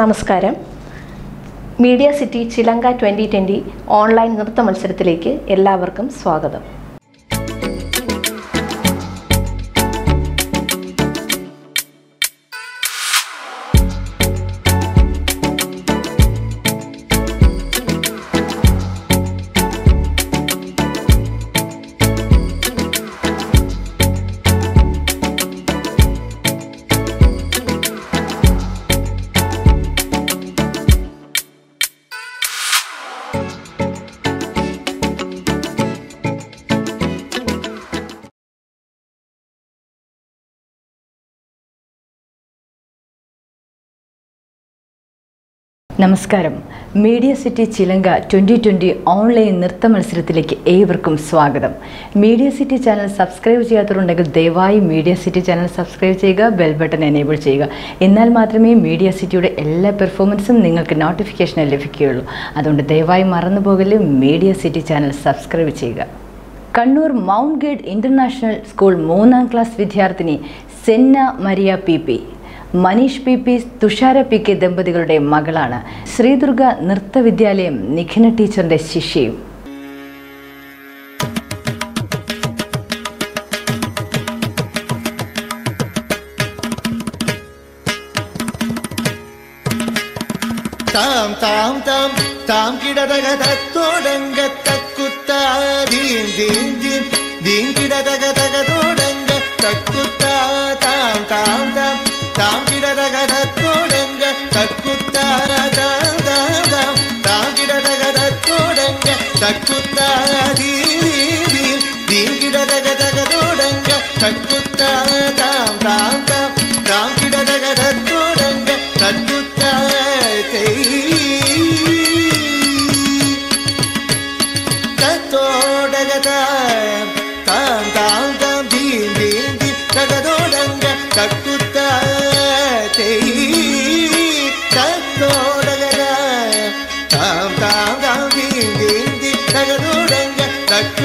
നമസ്കാരം media city ചിലങ്ക 2020 online നൃത്ത മത്സരത്തിലേക്ക് എല്ലാവർക്കും സ്വാഗതം Namaskaram, Media City Chilanga 2020 online Nirtha Malsirathilekku everyone swagatham. Media City channel subscribe cheyyatharundenkil devayi Media City channel subscribe cheyuka, bell button enable cheyuka. Ennal mathrame Media City ude ella performanceum ningalkku notification labhikkuyullu. Adonde devayi marannu pogalle Media City channel subscribe cheyuka. Kannur Mount Gate International School 3th class vidyarthini Senna Maria PP. Manish P.P. Tushara P.K. Dempathigalude Magalana, Sri Durga Nirtha Vidyalayam Nikhina Teacher-nde Shishiyum. Tam tam tam tam kidadaga thodanga takutta din din din din kidadaga thodanga takutta tam tam tam Tamgira da ga da thodanga takutara da da da. Tamgira da ga da thodanga takutara di di. Dingira da ga da thodanga takutara tam tam tam. Tamgira da ga da thodanga takutara tei. Da thodanga tam tam tam din din din. Da ga thodanga takut.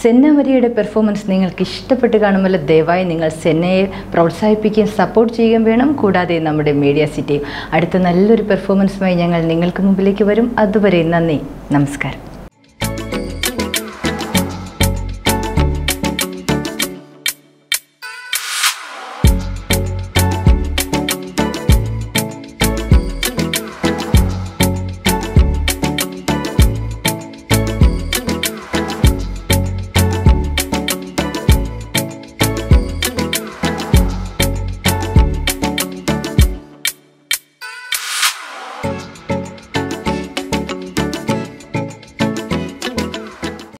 സെന്ന മറിയയുടെ performance നിങ്ങൾക്ക് ഇഷ്ടപ്പെട്ട് കാണുമ്പോൾ ദയവായി നിങ്ങൾ സെന്നയെ പ്രോത്സാഹിപ്പിക്കുകയും support ചെയ്യുകയും വേണം. കൂടാതെ നമ്മുടെ മീഡിയ സിറ്റിയും അടുത്ത നല്ലൊരു പെർഫോമൻസുമായി ഞങ്ങൾ നിങ്ങൾക്ക് മുമ്പിലേക്ക് വരും. അതുവരെ നന്ദി, നമസ്കാരം.